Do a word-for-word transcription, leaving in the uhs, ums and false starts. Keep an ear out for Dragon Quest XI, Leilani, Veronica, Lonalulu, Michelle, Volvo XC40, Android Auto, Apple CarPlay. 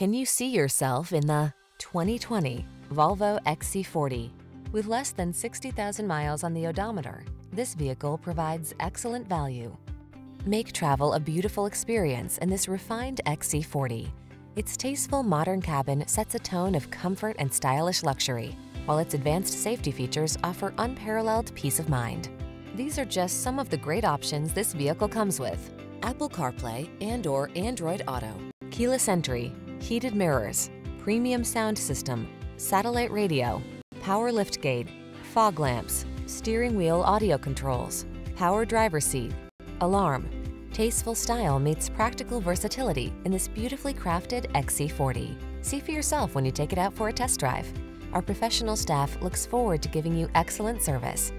Can you see yourself in the twenty twenty Volvo X C forty? With less than sixty thousand miles on the odometer, this vehicle provides excellent value. Make travel a beautiful experience in this refined X C forty. Its tasteful modern cabin sets a tone of comfort and stylish luxury, while its advanced safety features offer unparalleled peace of mind. These are just some of the great options this vehicle comes with: Apple CarPlay and/or Android Auto, keyless entry, heated mirrors, premium sound system, satellite radio, power liftgate, fog lamps, steering wheel audio controls, power driver seat, alarm. Tasteful style meets practical versatility in this beautifully crafted X C forty. See for yourself when you take it out for a test drive. Our professional staff looks forward to giving you excellent service.